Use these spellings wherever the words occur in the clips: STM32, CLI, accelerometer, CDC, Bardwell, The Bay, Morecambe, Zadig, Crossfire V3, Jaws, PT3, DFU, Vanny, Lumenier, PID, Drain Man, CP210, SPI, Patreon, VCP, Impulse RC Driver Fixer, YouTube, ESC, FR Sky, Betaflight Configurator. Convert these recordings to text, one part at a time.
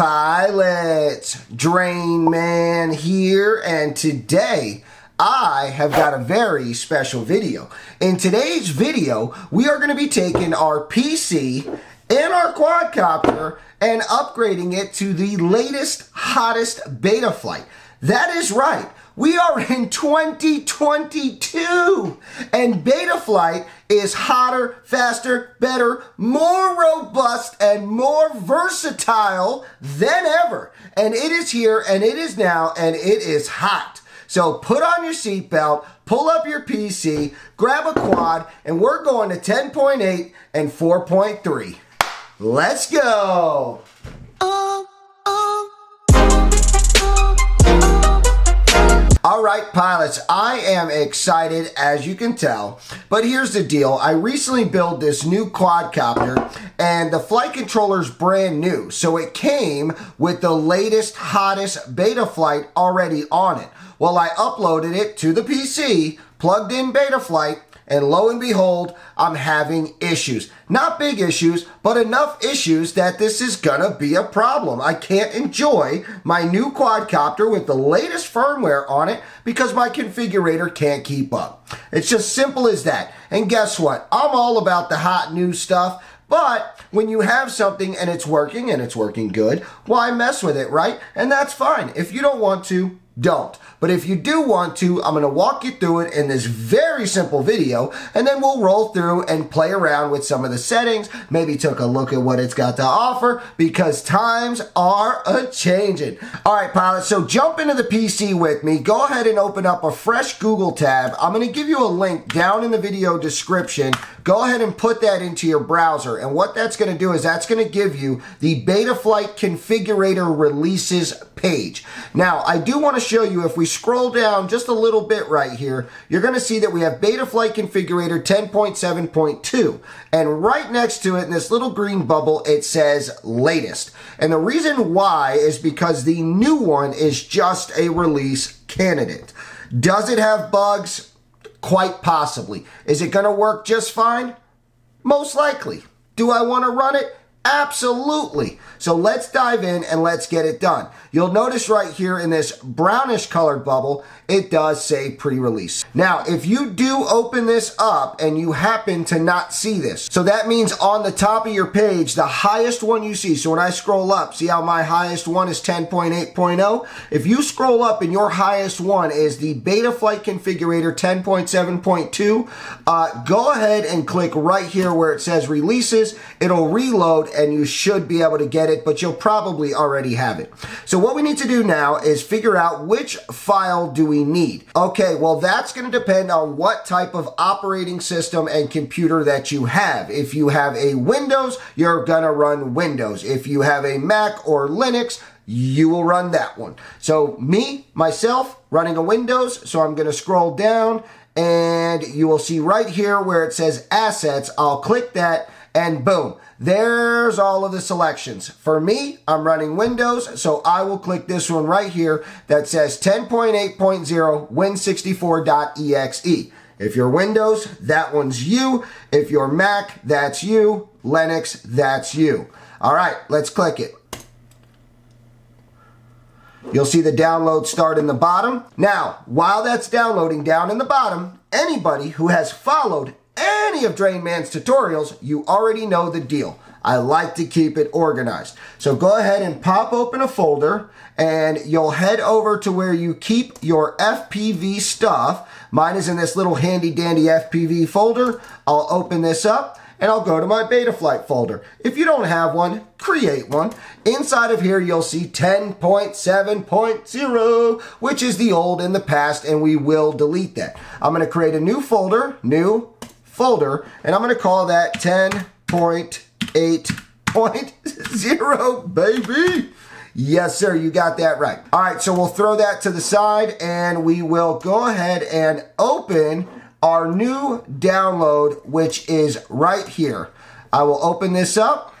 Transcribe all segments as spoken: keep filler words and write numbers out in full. Pilots, Drain Man here, and today I have got a very special video. In today's video, we are going to be taking our P C and our quadcopter and upgrading it to the latest, hottest Betaflight. That is right. We are in twenty twenty-two, and Betaflight is hotter, faster, better, more robust, and more versatile than ever. And it is here, and it is now, and it is hot. So put on your seatbelt, pull up your P C, grab a quad, and we're going to ten point eight and four point three. Let's go. Oh, oh. All right, pilots, I am excited, as you can tell, but here's the deal. I recently built this new quadcopter, and the flight controller's brand new, so it came with the latest, hottest Betaflight already on it. Well, I uploaded it to the P C, plugged in Betaflight, and lo and behold, I'm having issues. Not big issues, but enough issues that this is gonna be a problem. I can't enjoy my new quadcopter with the latest firmware on it because my configurator can't keep up. It's just simple as that. And guess what? I'm all about the hot new stuff, but when you have something and it's working and it's working good, why mess with it, right? And that's fine. If you don't want to, don't. But if you do want to, I'm going to walk you through it in this very simple video, and then we'll roll through and play around with some of the settings, maybe take a look at what it's got to offer, because times are a-changing. All right, pilots, so jump into the P C with me. Go ahead and open up a fresh Google tab. I'm going to give you a link down in the video description. Go ahead and put that into your browser, and what that's going to do is that's going to give you the Betaflight Configurator Releases page. Now, I do want to show you, if we scroll down just a little bit right here, you're going to see that we have Betaflight Configurator ten point seven point two, and right next to it in this little green bubble it says latest, and the reason why is because the new one is just a release candidate. Does it have bugs? Quite possibly. Is it going to work just fine? Most likely. Do I want to run it? Absolutely. So let's dive in and let's get it done. You'll notice right here in this brownish colored bubble, it does say pre-release. Now, if you do open this up and you happen to not see this, so that means on the top of your page, the highest one you see. So when I scroll up, see how my highest one is ten point eight point oh? If you scroll up and your highest one is the Betaflight Configurator ten point seven point two, uh, go ahead and click right here where it says releases. It'll reload, and you should be able to get it, but you'll probably already have it. So what we need to do now is figure out which file do we need. Okay, well, that's going to depend on what type of operating system and computer that you have. If you have a Windows, you're going to run Windows. If you have a Mac or Linux, you will run that one. So me, myself, running a Windows, so I'm going to scroll down, and you will see right here where it says Assets. I'll click that, and boom, there's all of the selections. For me, I'm running Windows, so I will click this one right here that says ten point eight point oh Win sixty-four dot E X E. If you're Windows, that one's you. If you're Mac, that's you. Linux, that's you. All right, let's click it. You'll see the download start in the bottom. Now, while that's downloading down in the bottom, anybody who has followed any of Drain Man's tutorials, you already know the deal. I like to keep it organized. So go ahead and pop open a folder, and you'll head over to where you keep your F P V stuff. Mine is in this little handy dandy F P V folder. I'll open this up, and I'll go to my Betaflight folder. If you don't have one, create one. Inside of here, you'll see ten point seven point oh, which is the old in the past, and we will delete that. I'm going to create a new folder, new folder, and I'm going to call that ten point eight point oh, baby. Yes, sir, you got that right. All right, so we'll throw that to the side, and we will go ahead and open our new download, which is right here. I will open this up.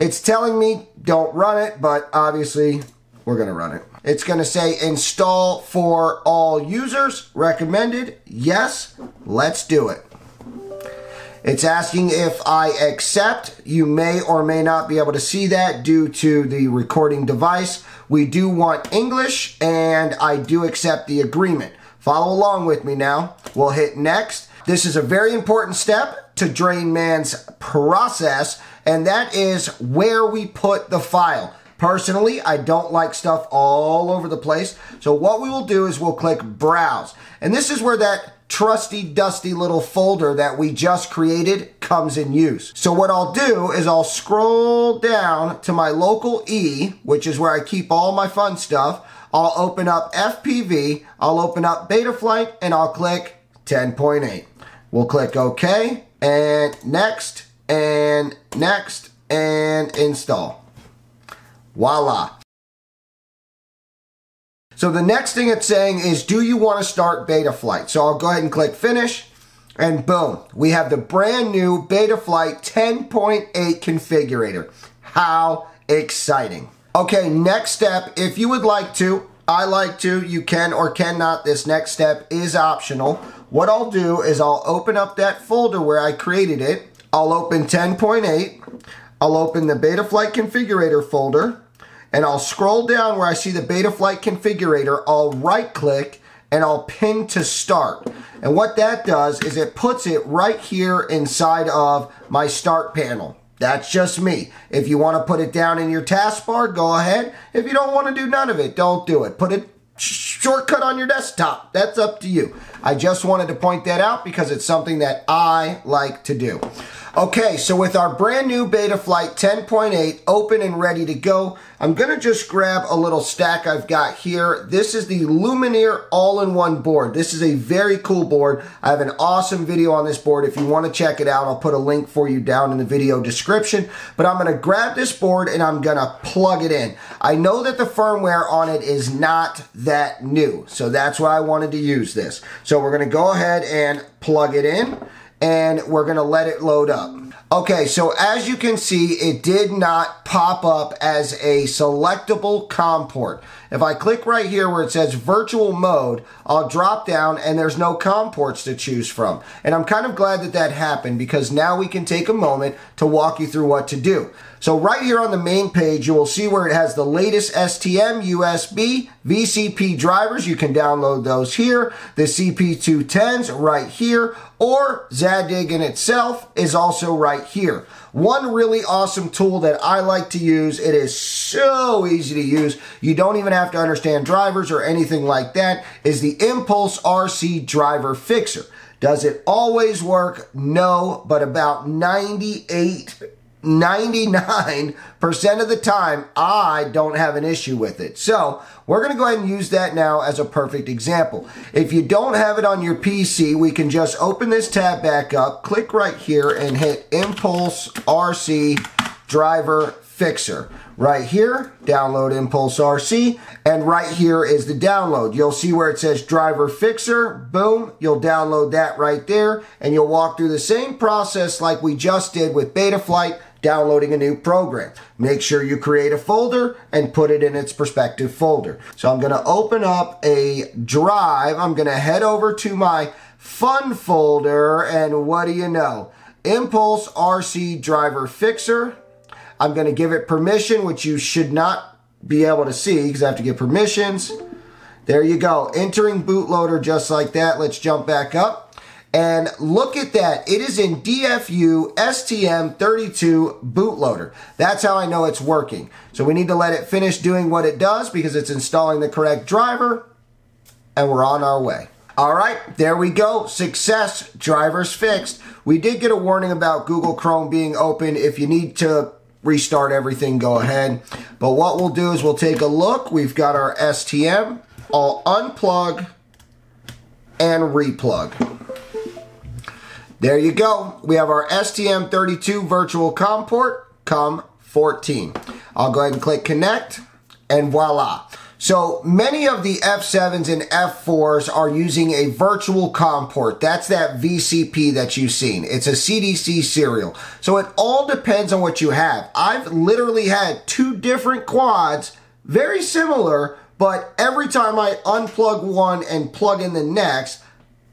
It's telling me don't run it, but obviously we're going to run it. It's going to say install for all users, recommended. Yes, let's do it. It's asking if I accept. You may or may not be able to see that due to the recording device. We do want English, and I do accept the agreement. Follow along with me now. We'll hit next. This is a very important step to Drain Man's process, and that is where we put the file. Personally, I don't like stuff all over the place. So what we will do is we'll click Browse. And this is where that trusty, dusty little folder that we just created comes in use. So what I'll do is I'll scroll down to my local E, which is where I keep all my fun stuff. I'll open up F P V, I'll open up Betaflight, and I'll click ten point eight. We'll click OK, and next, and next, and install. Voila. So the next thing it's saying is, do you want to start Betaflight? So I'll go ahead and click finish, and boom, we have the brand new Betaflight ten point eight configurator. How exciting. Okay, next step, if you would like to, I like to, you can or cannot, this next step is optional. What I'll do is I'll open up that folder where I created it. I'll open ten point eight. I'll open the Betaflight Configurator folder, and I'll scroll down where I see the Betaflight Configurator. I'll right click and I'll pin to start. And what that does is it puts it right here inside of my start panel. That's just me. If you want to put it down in your taskbar, go ahead. If you don't want to do none of it, don't do it. Put it shortcut on your desktop. That's up to you. I just wanted to point that out because it's something that I like to do. Okay, so with our brand new Betaflight ten point eight open and ready to go, I'm going to just grab a little stack I've got here. This is the Lumenier all-in-one board. This is a very cool board. I have an awesome video on this board. If you want to check it out, I'll put a link for you down in the video description. But I'm going to grab this board and I'm going to plug it in. I know that the firmware on it is not that new, so that's why I wanted to use this. So we're going to go ahead and plug it in, and we're gonna let it load up. Okay, so as you can see, it did not pop up as a selectable COM port. If I click right here where it says virtual mode, I'll drop down and there's no COM ports to choose from. And I'm kind of glad that that happened, because now we can take a moment to walk you through what to do. So right here on the main page, you will see where it has the latest S T M, U S B, V C P drivers. You can download those here. The C P two ten s right here, or Zadig in itself is also right here. One really awesome tool that I like to use, it is so easy to use, you don't even have to understand drivers or anything like that, is the Impulse R C Driver Fixer. Does it always work? No, but about ninety-eight ninety-nine percent of the time, I don't have an issue with it. So we're going to go ahead and use that now as a perfect example. If you don't have it on your P C, we can just open this tab back up, click right here, and hit Impulse R C Driver Fixer. Right here, download Impulse R C, and right here is the download. You'll see where it says Driver Fixer, boom, you'll download that right there, and you'll walk through the same process like we just did with Betaflight, downloading a new program. Make sure you create a folder and put it in its respective folder. So I'm going to open up a drive. I'm going to head over to my fun folder, and what do you know? Impulse R C Driver Fixer. I'm going to give it permission, which you should not be able to see because I have to give permissions. There you go. Entering bootloader just like that. Let's jump back up. And look at that. It is in D F U S T M thirty-two bootloader. That's how I know it's working. So we need to let it finish doing what it does because it's installing the correct driver, and we're on our way. All right, there we go. Success. Drivers fixed. We did get a warning about Google Chrome being open. If you need to restart everything, go ahead. But what we'll do is we'll take a look. We've got our S T M. I'll unplug and replug. There you go. We have our S T M thirty-two virtual COM port, COM fourteen. I'll go ahead and click connect, and voila. So many of the F sevens and F fours are using a virtual COM port. That's that V C P that you've seen. It's a C D C serial. So it all depends on what you have. I've literally had two different quads, very similar, but every time I unplug one and plug in the next,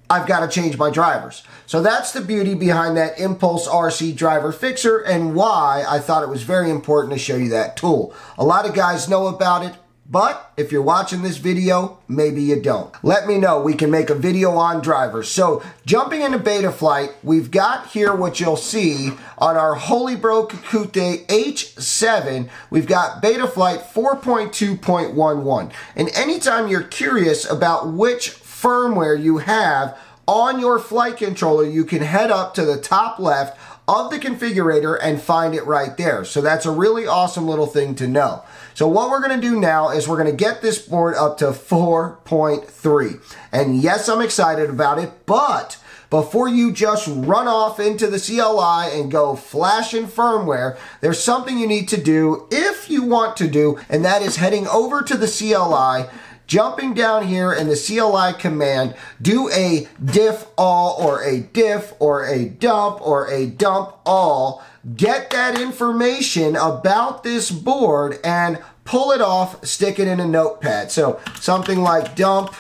I've got to change my drivers. So that's the beauty behind that Impulse R C Driver Fixer and why I thought it was very important to show you that tool. A lot of guys know about it, but if you're watching this video, maybe you don't. Let me know. We can make a video on drivers. So jumping into Betaflight, we've got here what you'll see on our Holybro Kakute H seven. We've got Betaflight four point two point eleven. And anytime you're curious about which firmware you have on your flight controller, you can head up to the top left of the configurator and find it right there. So that's a really awesome little thing to know. So what we're going to do now is we're going to get this board up to four point three. And yes, I'm excited about it, but before you just run off into the C L I and go flashing firmware, there's something you need to do if you want to do, and that is heading over to the C L I, jumping down here in the C L I command, do a diff all or a diff or a dump or a dump all, get that information about this board and pull it off, stick it in a notepad. So something like dump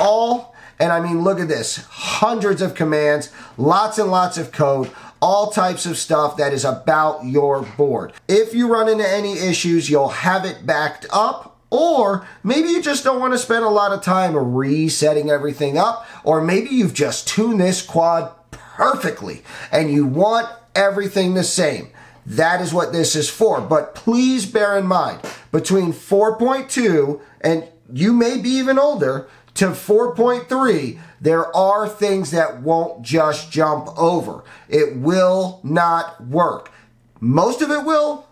all, and I mean, look at this, hundreds of commands, lots and lots of code, all types of stuff that is about your board. If you run into any issues, you'll have it backed up. Or maybe you just don't want to spend a lot of time resetting everything up, or maybe you've just tuned this quad perfectly and you want everything the same. That is what this is for. But please bear in mind, between four point two and you may be even older to four point three, there are things that won't just jump over. It will not work. Most of it will.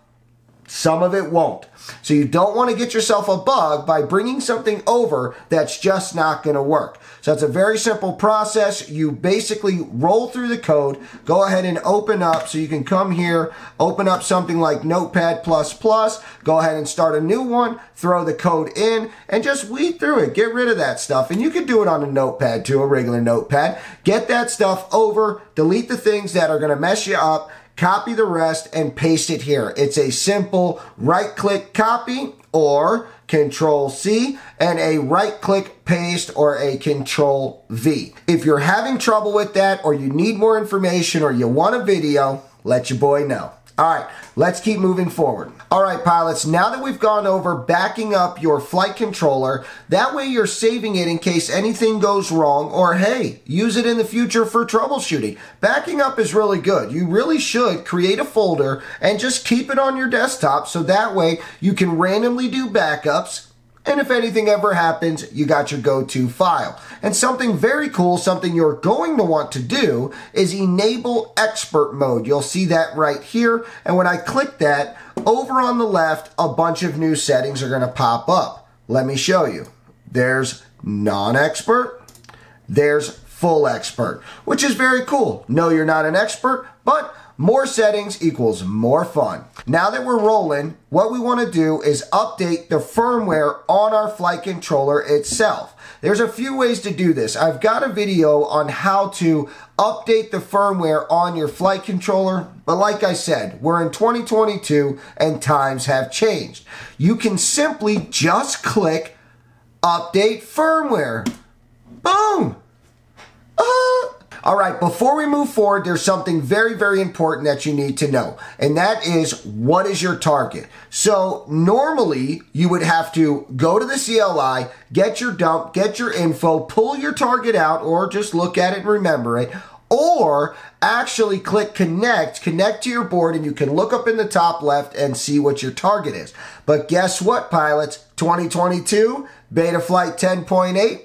Some of it won't. So you don't want to get yourself a bug by bringing something over that's just not going to work. So it's a very simple process. You basically roll through the code, go ahead and open up. So you can come here, open up something like Notepad++, go ahead and start a new one, throw the code in, and just weed through it. Get rid of that stuff. And you can do it on a notepad too, a regular notepad. Get that stuff over, delete the things that are going to mess you up, copy the rest and paste it here. It's a simple right-click copy or control C and a right-click paste or a control V. If you're having trouble with that or you need more information or you want a video, let your boy know. All right, let's keep moving forward. All right, pilots, now that we've gone over backing up your flight controller, that way you're saving it in case anything goes wrong or, hey, use it in the future for troubleshooting. Backing up is really good. You really should create a folder and just keep it on your desktop so that way you can randomly do backups. And if anything ever happens, you got your go-to file. And something very cool, something you're going to want to do is enable expert mode. You'll see that right here. And when I click that, over on the left, a bunch of new settings are going to pop up. Let me show you. There's non-expert. There's full expert, which is very cool. No, you're not an expert, but more settings equals more fun. Now that we're rolling, what we want to do is update the firmware on our flight controller itself. There's a few ways to do this. I've got a video on how to update the firmware on your flight controller, but like I said, we're in twenty twenty-two and times have changed. You can simply just click update firmware. Boom! Uh, All right, before we move forward, there's something very, very important that you need to know, and that is, what is your target? So normally, you would have to go to the C L I, get your dump, get your info, pull your target out, or just look at it and remember it, or actually click connect, connect to your board, and you can look up in the top left and see what your target is. But guess what, pilots? twenty twenty-two, Betaflight ten point eight,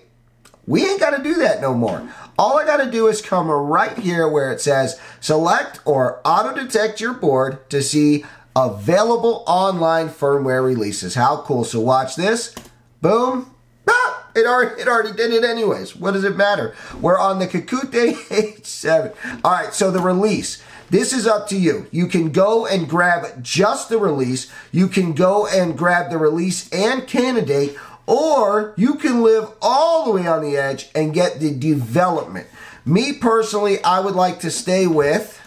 we ain't got to do that no more. All I got to do is come right here where it says select or auto detect your board to see available online firmware releases. How cool. So watch this. Boom. Ah, it, already, it already did it anyways. What does it matter? We're on the Kakute H seven. All right. So the release. This is up to you. You can go and grab just the release. You can go and grab the release and candidate, or you can live all the way on the edge and get the development. Me personally, I would like to stay with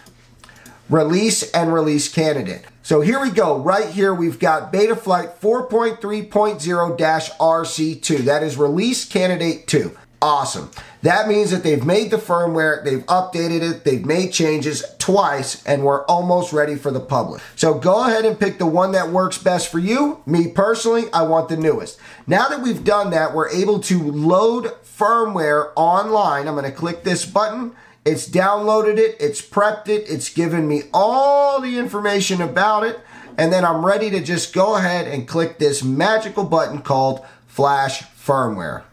release and release candidate. So here we go. Right here, we've got Betaflight four point three point zero R C two. That is release candidate two. awesome. That means that they've made the firmware, they've updated it, they've made changes twice, and we're almost ready for the public. So go ahead and pick the one that works best for you. Me personally, I want the newest. Now that we've done that, we're able to load firmware online. I'm gonna click this button. It's downloaded it, it's prepped it, it's given me all the information about it, and then I'm ready to just go ahead and click this magical button called Flash Firmware.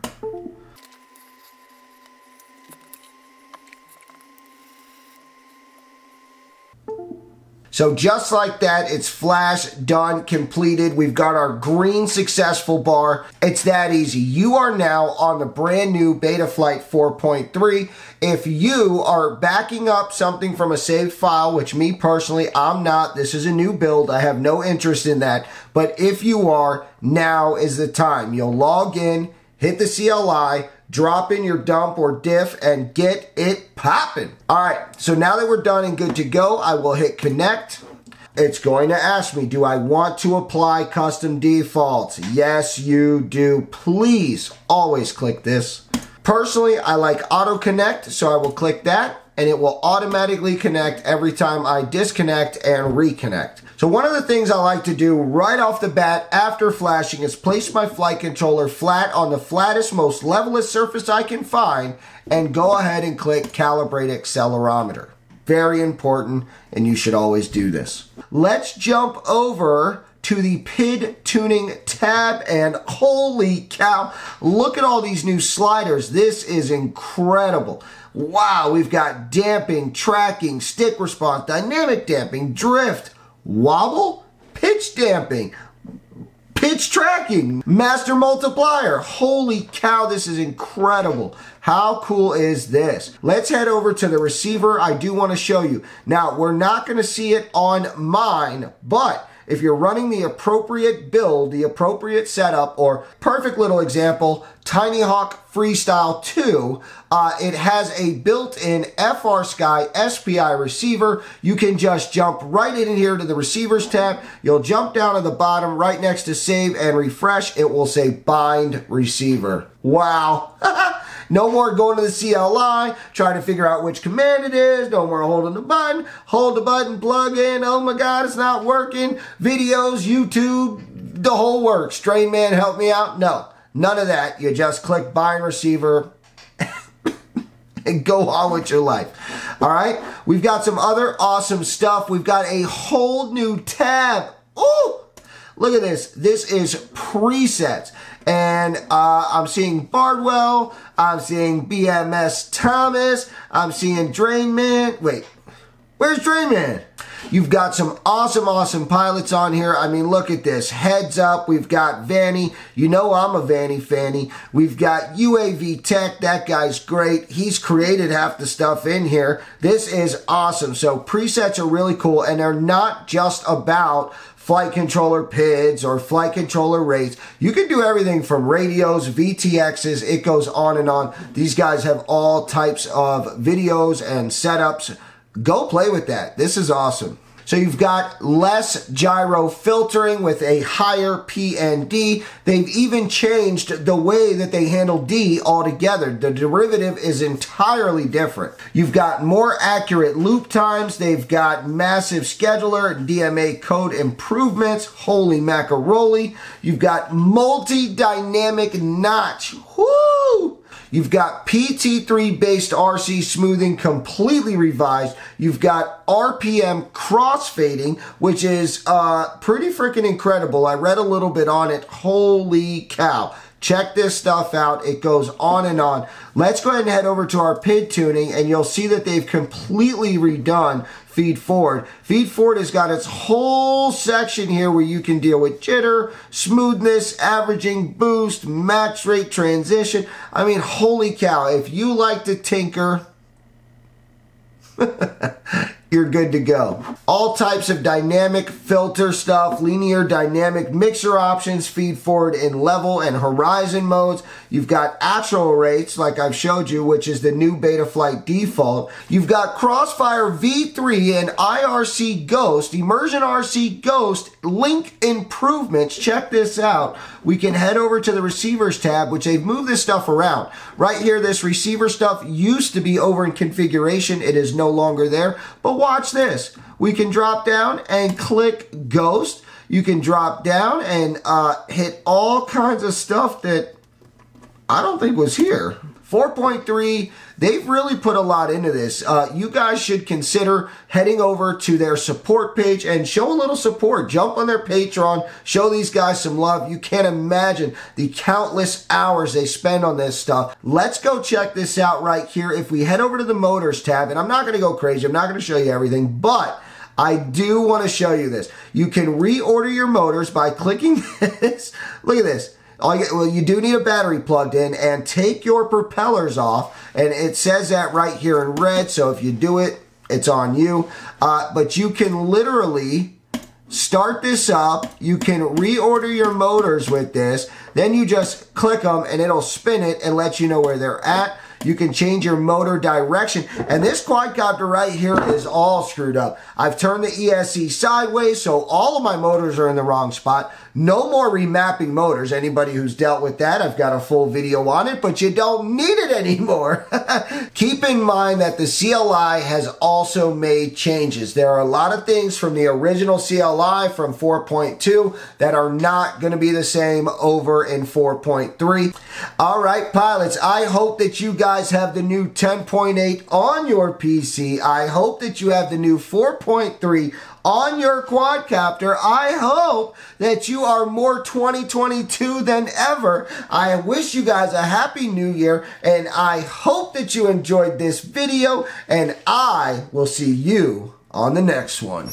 So just like that, it's flashed, done, completed. We've got our green successful bar. It's that easy. You are now on the brand new Betaflight four point three. If you are backing up something from a saved file, which me personally, I'm not. This is a new build. I have no interest in that. But if you are, now is the time. You'll log in, hit the C L I, drop in your dump or diff, and get it popping. All right, so now that we're done and good to go, I will hit connect. It's going to ask me, do I want to apply custom defaults? Yes, you do. Please always click this. Personally, I like auto connect, so I will click that, and it will automatically connect every time I disconnect and reconnect. So one of the things I like to do right off the bat after flashing is place my flight controller flat on the flattest, most levelest surface I can find, and go ahead and click Calibrate Accelerometer. Very important, and you should always do this. Let's jump over to the P I D tuning tab, and holy cow, look at all these new sliders. This is incredible. Wow, we've got damping, tracking, stick response, dynamic damping, drift, wobble, pitch damping, pitch tracking, master multiplier. Holy cow, this is incredible. How cool is this? Let's head over to the receiver. I do want to show you. Now, we're not going to see it on mine, but if you're running the appropriate build, the appropriate setup, or perfect little example, TinyHawk Freestyle two, uh, it has a built-in F R Sky S P I receiver. You can just jump right in here to the receivers tab. You'll jump down to the bottom right next to save and refresh. It will say bind receiver. Wow. No more going to the C L I, trying to figure out which command it is. No more holding the button. Hold the button, plug in. Oh my God, it's not working. Videos, YouTube, the whole works. Drain Man, help me out. No, none of that. You just click bind receiver and go on with your life. All right, we've got some other awesome stuff. We've got a whole new tab. Ooh, look at this. This is presets. And uh, I'm seeing Bardwell, I'm seeing B M S Thomas, I'm seeing Drain Man. Wait, where's Drain Man? You've got some awesome, awesome pilots on here. I mean, look at this. Heads up, we've got Vanny. You know I'm a Vanny fanny. We've got U A V Tech. That guy's great. He's created half the stuff in here. This is awesome. So presets are really cool, and they're not just about flight controller P I Ds or flight controller rates. You can do everything from radios, V T Xs, it goes on and on. These guys have all types of videos and setups. Go play with that. This is awesome. So you've got less gyro filtering with a higher P N D. They've even changed the way that they handle D altogether. The derivative is entirely different. You've got more accurate loop times. They've got massive scheduler and D M A code improvements. Holy macaroli. You've got multi-dynamic notch. Woo! You've got P T three based R C smoothing completely revised. You've got R P M crossfading, which is uh, pretty freaking incredible. I read a little bit on it. Holy cow. Check this stuff out. It goes on and on. Let's go ahead and head over to our P I D tuning, and you'll see that they've completely redone feed forward. Feed forward has got its whole section here where you can deal with jitter, smoothness, averaging, boost, max rate, transition. I mean, holy cow. If you like to tinker, you're good to go. All types of dynamic filter stuff, linear dynamic mixer options, feed forward in level and horizon modes. You've got actual rates, like I've showed you, which is the new Betaflight default. You've got Crossfire V three and I R C Ghost, Immersion R C Ghost, link improvements, check this out, we can head over to the receivers tab, which they've moved this stuff around. Right here, this receiver stuff used to be over in configuration. It is no longer there, but watch this. We can drop down and click Ghost. You can drop down and uh, hit all kinds of stuff that I don't think was here. four point three, they've really put a lot into this. Uh, you guys should consider heading over to their support page and show a little support. Jump on their Patreon, show these guys some love. You can't imagine the countless hours they spend on this stuff. Let's go check this out right here. If we head over to the motors tab, and I'm not gonna go crazy, I'm not gonna show you everything, but I do wanna show you this. You can reorder your motors by clicking this. Look at this. All you, well, you do need a battery plugged in, and take your propellers off, and it says that right here in red, so if you do it, it's on you. Uh, but you can literally start this up, you can reorder your motors with this, then you just click them and it'll spin it and let you know where they're at. You can change your motor direction. And this quadcopter right here is all screwed up. I've turned the E S C sideways, so all of my motors are in the wrong spot. No more remapping motors. Anybody who's dealt with that, I've got a full video on it, but you don't need it anymore. Keep in mind that the C L I has also made changes. There are a lot of things from the original C L I from four point two that are not going to be the same over in four point three. All right, pilots, I hope that you guys have the new ten point eight on your P C. I hope that you have the new four point three on your quadcopter. I hope that you are more twenty twenty-two than ever. I wish you guys a happy new year, and I hope that you enjoyed this video, and I will see you on the next one.